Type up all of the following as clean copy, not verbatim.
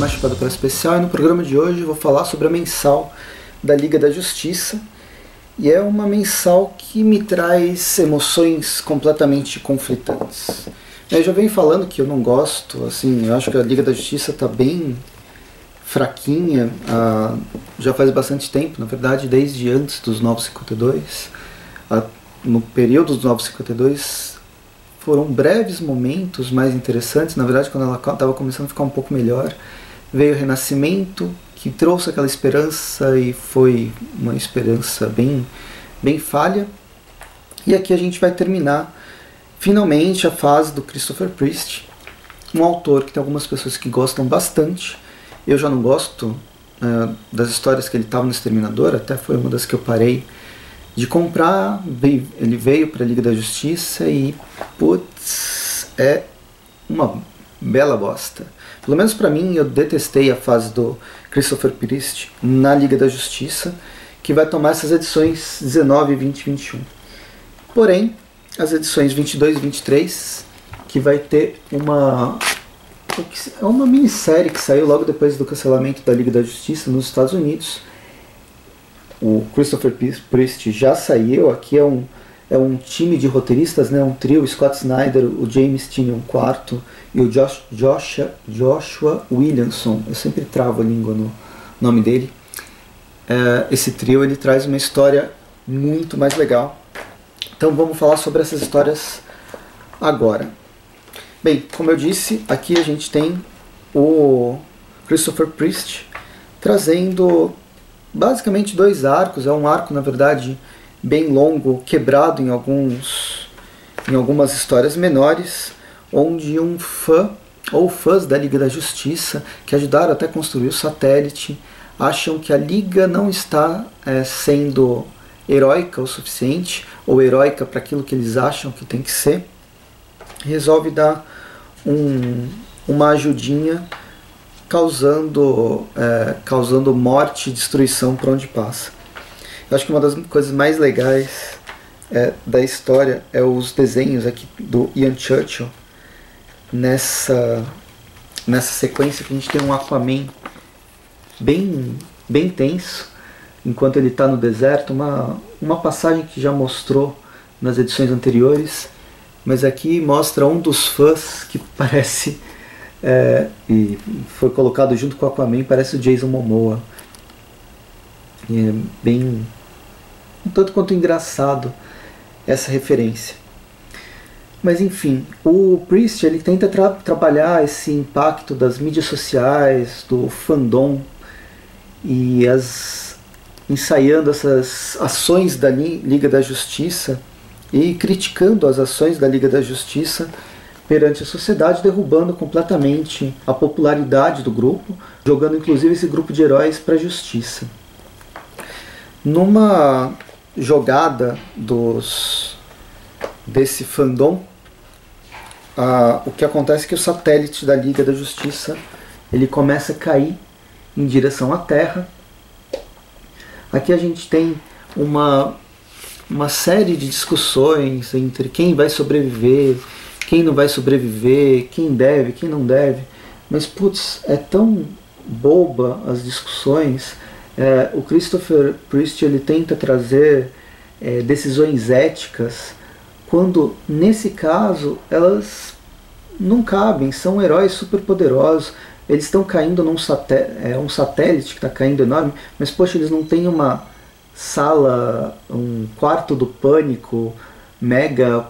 mais Chapéu do Presto Especial, e no programa de hoje eu vou falar sobre a mensal da Liga da Justiça. E é uma mensal que me traz emoções completamente conflitantes. Eu já venho falando que eu não gosto, assim, eu acho que a Liga da Justiça está bem fraquinha, já faz bastante tempo, na verdade, desde antes dos Novos 52. No período dos Novos 52 foram breves momentos mais interessantes. Na verdade, quando ela estava começando a ficar um pouco melhor, veio o Renascimento, que trouxe aquela esperança, e foi uma esperança bem falha. E aqui a gente vai terminar finalmente a fase do Christopher Priest, um autor que tem algumas pessoas que gostam bastante. Eu já não gosto das histórias que ele estava no Exterminador, até foi uma das que eu parei de comprar. Ele veio para a Liga da Justiça e, putz, é uma bela bosta. Pelo menos para mim, eu detestei a fase do Christopher Priest na Liga da Justiça, que vai tomar essas edições 19, 20 e 21. Porém, as edições 22 e 23, que vai ter uma... é uma minissérie que saiu logo depois do cancelamento da Liga da Justiça nos Estados Unidos. O Christopher Priest já saiu. Aqui é um time de roteiristas, né? Um trio: Scott Snyder, o James Tinham IV e o Joshua Williamson. Eu sempre travo a língua no nome dele. Esse trio ele traz uma história muito mais legal. Então vamos falar sobre essas histórias agora. Bem, como eu disse, aqui a gente tem o Christopher Priest trazendo basicamente dois arcos. É um arco, na verdade, bem longo, quebrado em algumas histórias menores, onde um fã ou fãs da Liga da Justiça, que ajudaram até a construir o satélite, acham que a Liga não está sendo heróica o suficiente, ou heróica para aquilo que eles acham que tem que ser. Resolve dar uma ajudinha, causando morte e destruição por onde passa. Eu acho que uma das coisas mais legais da história é os desenhos aqui do Ian Churchill nessa sequência, que a gente tem um Aquaman bem tenso enquanto ele está no deserto, uma passagem que já mostrou nas edições anteriores, mas aqui mostra um dos fãs que parece, e foi colocado junto com o Aquaman, parece o Jason Momoa. E é bem, um tanto quanto engraçado essa referência. Mas enfim, o Priest ele tenta trabalhar esse impacto das mídias sociais, do fandom, e ensaiando essas ações da Liga da Justiça e criticando as ações da Liga da Justiça perante a sociedade, derrubando completamente a popularidade do grupo, jogando inclusive esse grupo de heróis para a justiça. Numa jogada desse fandom, o que acontece é que o satélite da Liga da Justiça ele começa a cair em direção à Terra. Aqui a gente tem uma série de discussões entre quem vai sobreviver, quem não vai sobreviver, quem deve, quem não deve. Mas, putz, é tão boba as discussões. O Christopher Priest ele tenta trazer decisões éticas, quando, nesse caso, elas não cabem. São heróis superpoderosos, eles estão caindo num um satélite que está caindo enorme, mas, poxa, eles não têm uma sala, um quarto do pânico mega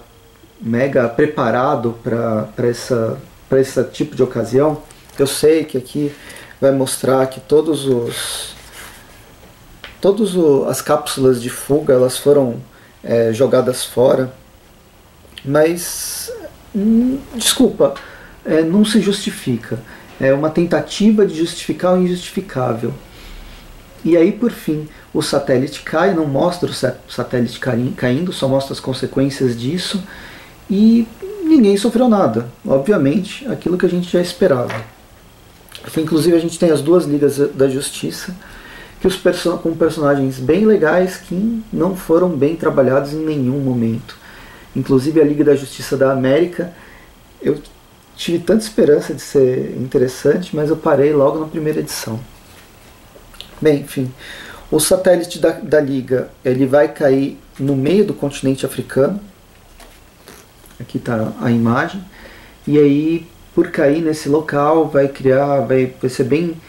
preparado para esse tipo de ocasião. Eu sei que aqui vai mostrar que todas as cápsulas de fuga elas foram jogadas fora, mas desculpa, não se justifica. É uma tentativa de justificar o injustificável. E aí, por fim, o satélite cai. Não mostra o satélite caindo, só mostra as consequências disso, e ninguém sofreu nada. Obviamente, aquilo que a gente já esperava. Inclusive, a gente tem as duas Ligas da Justiça, que com personagens bem legais que não foram bem trabalhados em nenhum momento. Inclusive, a Liga da Justiça da América, eu tive tanta esperança de ser interessante, mas eu parei logo na primeira edição. Bem, enfim, o satélite da Liga, ele vai cair no meio do continente africano. Aqui está a imagem. E aí, por cair nesse local, vai ser bem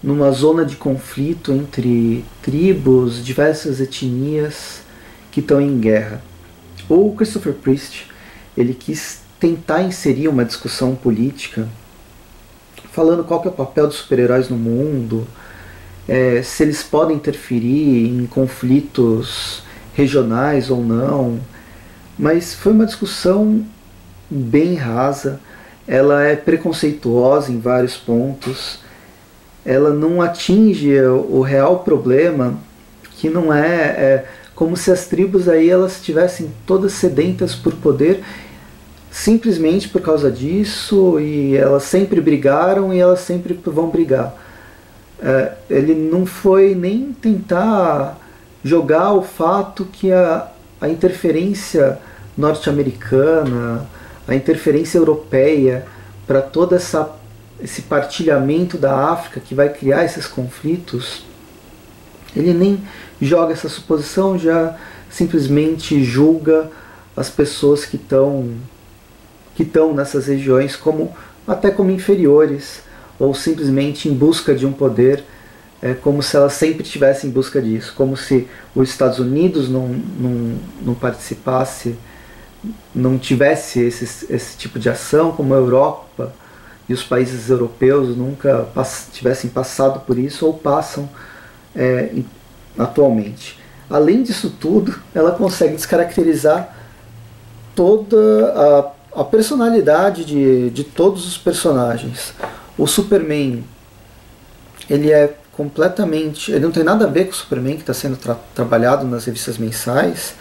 numa zona de conflito entre tribos, diversas etnias que estão em guerra. O Christopher Priest, ele quis tentar inserir uma discussão política, falando qual que é o papel dos super-heróis no mundo, se eles podem interferir em conflitos regionais ou não, mas foi uma discussão bem rasa, ela é preconceituosa em vários pontos, ela não atinge o real problema, que não é como se as tribos aí elas estivessem todas sedentas por poder, simplesmente por causa disso, e elas sempre brigaram e elas sempre vão brigar. Ele não foi nem tentar jogar o fato que a interferência norte-americana, a interferência europeia para todo esse partilhamento da África que vai criar esses conflitos, ele nem joga essa suposição, já simplesmente julga as pessoas que estão nessas regiões até como inferiores, ou simplesmente em busca de um poder, como se elas sempre estivessem em busca disso, como se os Estados Unidos não participasse, não tivesse esse tipo de ação, como a Europa e os países europeus nunca tivessem passado por isso, ou passam atualmente. Além disso tudo, ela consegue descaracterizar toda a personalidade de todos os personagens. O Superman, ele é completamente... Ele não tem nada a ver com o Superman que está sendo trabalhado nas revistas mensais.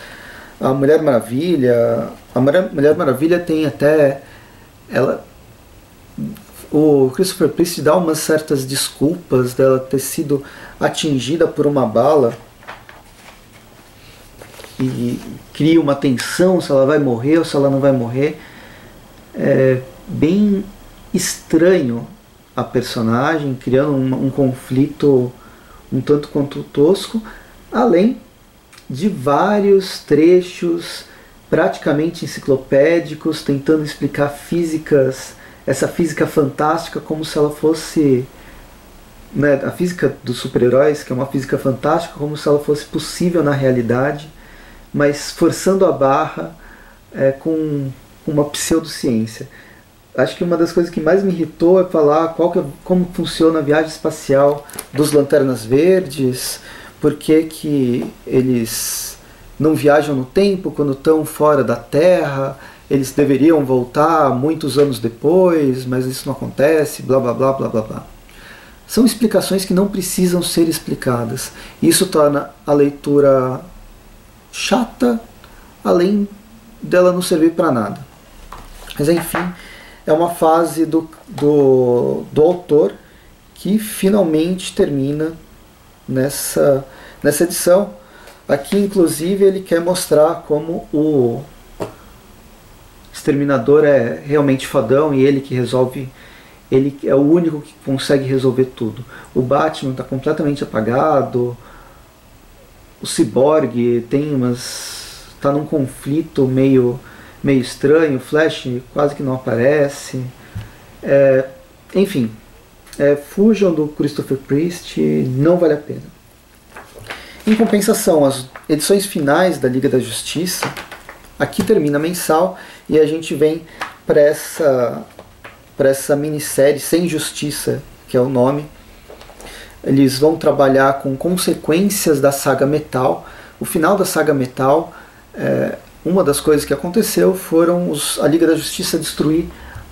A Mulher Maravilha... A Mulher Maravilha tem até... O Christopher Priest dá umas certas desculpas dela ter sido atingida por uma bala. E cria uma tensão se ela vai morrer ou se ela não vai morrer. É bem estranho a personagem, criando um conflito um tanto quanto tosco, além de vários trechos praticamente enciclopédicos, tentando explicar essa física fantástica como se ela fosse, né, a física dos super-heróis, que é uma física fantástica, como se ela fosse possível na realidade, mas forçando a barra com uma pseudociência. Acho que uma das coisas que mais me irritou é falar como funciona a viagem espacial dos Lanternas Verdes, por que eles não viajam no tempo quando estão fora da Terra, eles deveriam voltar muitos anos depois, mas isso não acontece, blá blá blá blá blá blá. São explicações que não precisam ser explicadas. Isso torna a leitura chata, além dela não servir para nada. Mas enfim... É uma fase do autor que finalmente termina nessa edição. Aqui, inclusive, ele quer mostrar como o Exterminador é realmente fodão e ele que resolve... Ele é o único que consegue resolver tudo. O Batman está completamente apagado. O Cyborg está num conflito meio estranho, o Flash quase que não aparece, enfim, fujam do Christopher Priest, não vale a pena. Em compensação, as edições finais da Liga da Justiça, aqui termina mensal e a gente vem para essa minissérie Sem Justiça, que é o nome. Eles vão trabalhar com consequências da saga Metal, o final da saga Metal. Uma das coisas que aconteceu foram a Liga da Justiça destruir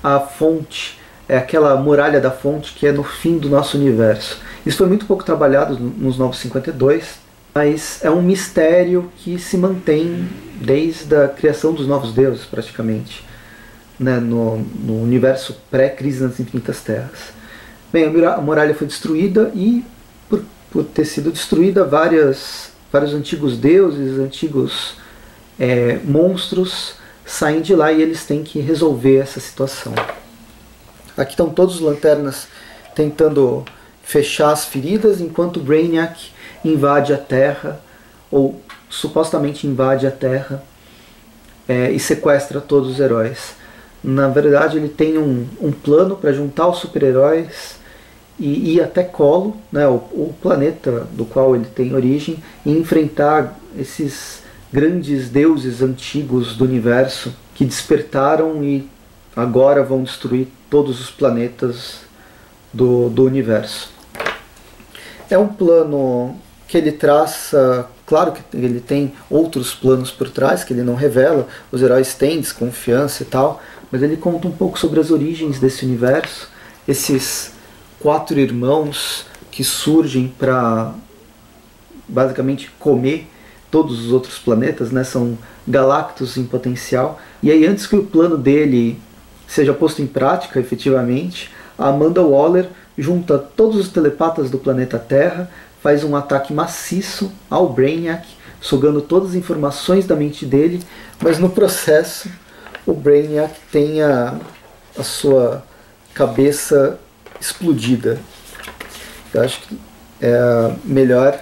a fonte, aquela muralha da fonte que é no fim do nosso universo. Isso foi muito pouco trabalhado nos Novos 52, mas é um mistério que se mantém desde a criação dos Novos Deuses, praticamente, né, no universo pré-Crise nas Infinitas Terras. Bem, a muralha foi destruída e, por ter sido destruída, vários antigos deuses, monstros saem de lá e eles têm que resolver essa situação. Aqui estão todos os Lanternas tentando fechar as feridas, enquanto o Brainiac invade a Terra, ou supostamente invade a Terra, e sequestra todos os heróis. Na verdade, ele tem um plano para juntar os super-heróis e ir até Colo, né, o planeta do qual ele tem origem, e enfrentar esses grandes deuses antigos do universo que despertaram e agora vão destruir todos os planetas do universo. É um plano que ele traça, claro que ele tem outros planos por trás que ele não revela, os heróis têm desconfiança e tal, mas ele conta um pouco sobre as origens desse universo, esses quatro irmãos que surgem para basicamente comer todos os outros planetas, né? São Galactus em potencial. E aí, antes que o plano dele seja posto em prática efetivamente, a Amanda Waller junta todos os telepatas do planeta Terra, faz um ataque maciço ao Brainiac, sugando todas as informações da mente dele, mas no processo o Brainiac tem a sua cabeça explodida. Eu acho que é a melhor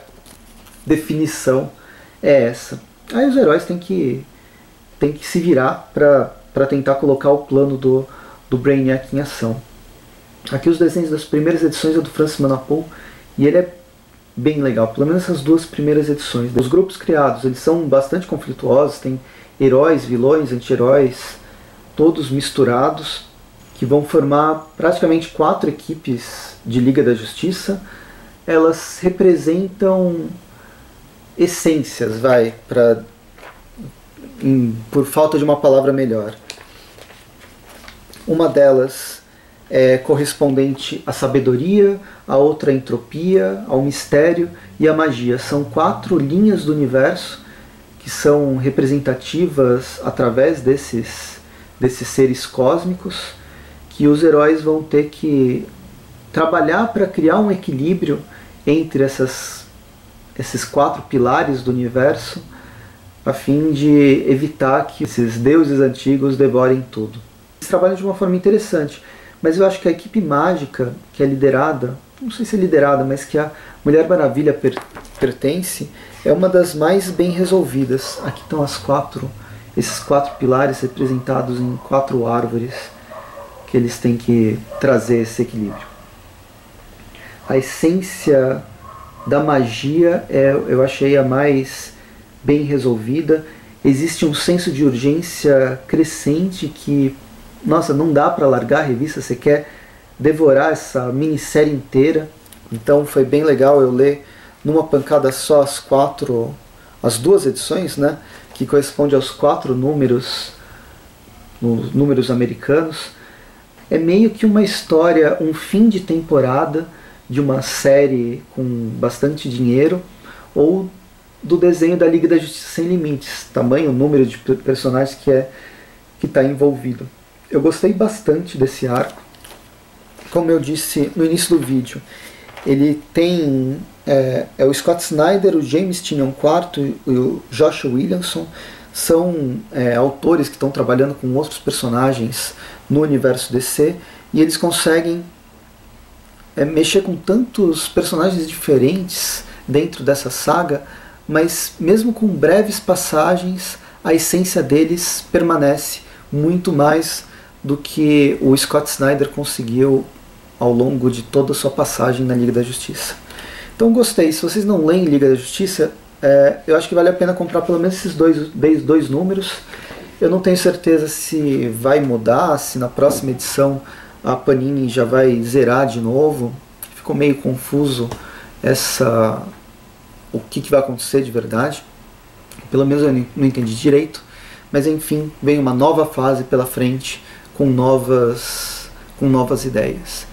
definição é essa. Aí os heróis têm que se virar para tentar colocar o plano do Brainiac em ação. Aqui os desenhos das primeiras edições é do Francis Manapul, e ele é bem legal, pelo menos essas duas primeiras edições. Os grupos criados, eles são bastante conflituosos, tem heróis, vilões, anti-heróis, todos misturados, que vão formar praticamente quatro equipes de Liga da Justiça. Elas representam essências, por falta de uma palavra melhor. Uma delas é correspondente à sabedoria, a outra à entropia, ao mistério e à magia. São quatro linhas do universo que são representativas através desses seres cósmicos, que os heróis vão ter que trabalhar para criar um equilíbrio entre esses quatro pilares do universo, a fim de evitar que esses deuses antigos devorem tudo. Eles trabalham de uma forma interessante, mas eu acho que a equipe mágica, que é liderada, não sei se é liderada, mas que a Mulher Maravilha pertence, é uma das mais bem resolvidas. Aqui estão esses quatro pilares representados em quatro árvores, que eles têm que trazer esse equilíbrio. A essência da magia eu achei a mais bem resolvida. Existe um senso de urgência crescente que, nossa, não dá para largar a revista, você quer devorar essa minissérie inteira. Então foi bem legal eu ler numa pancada só as duas edições, né, que corresponde aos quatro números, os números americanos. É meio que uma história, um fim de temporada de uma série com bastante dinheiro, ou do desenho da Liga da Justiça Sem Limites, tamanho, número de personagens que está envolvido. Eu gostei bastante desse arco. Como eu disse no início do vídeo, ele tem o Scott Snyder, o James Tinham IV e o Joshua Williamson, são autores que estão trabalhando com outros personagens no universo DC, e eles conseguem mexer com tantos personagens diferentes dentro dessa saga, mas mesmo com breves passagens, a essência deles permanece muito mais do que o Scott Snyder conseguiu ao longo de toda a sua passagem na Liga da Justiça. Então gostei. Se vocês não leem Liga da Justiça, eu acho que vale a pena comprar pelo menos esses dois números. Eu não tenho certeza se vai mudar, se na próxima edição a Panini já vai zerar de novo. Ficou meio confuso o que vai acontecer de verdade. Pelo menos eu não entendi direito. Mas enfim, vem uma nova fase pela frente com novas ideias.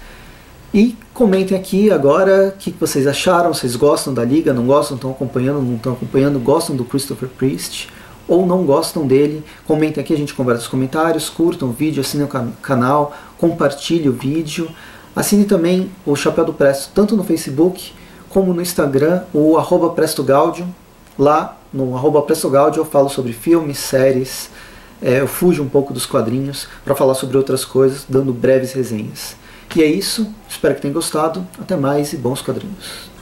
E comentem aqui agora o que vocês acharam, vocês gostam da Liga, não gostam, estão acompanhando, não estão acompanhando, gostam do Christopher Priest ou não gostam dele. Comentem aqui, a gente conversa nos comentários, curtam o vídeo, assinem o canal, compartilhem o vídeo. Assine também o Chapéu do Presto, tanto no Facebook como no Instagram, o @Presto Gaudio. Lá no @Presto Gaudio eu falo sobre filmes, séries, eu fujo um pouco dos quadrinhos para falar sobre outras coisas, dando breves resenhas. E é isso, espero que tenham gostado, até mais e bons quadrinhos.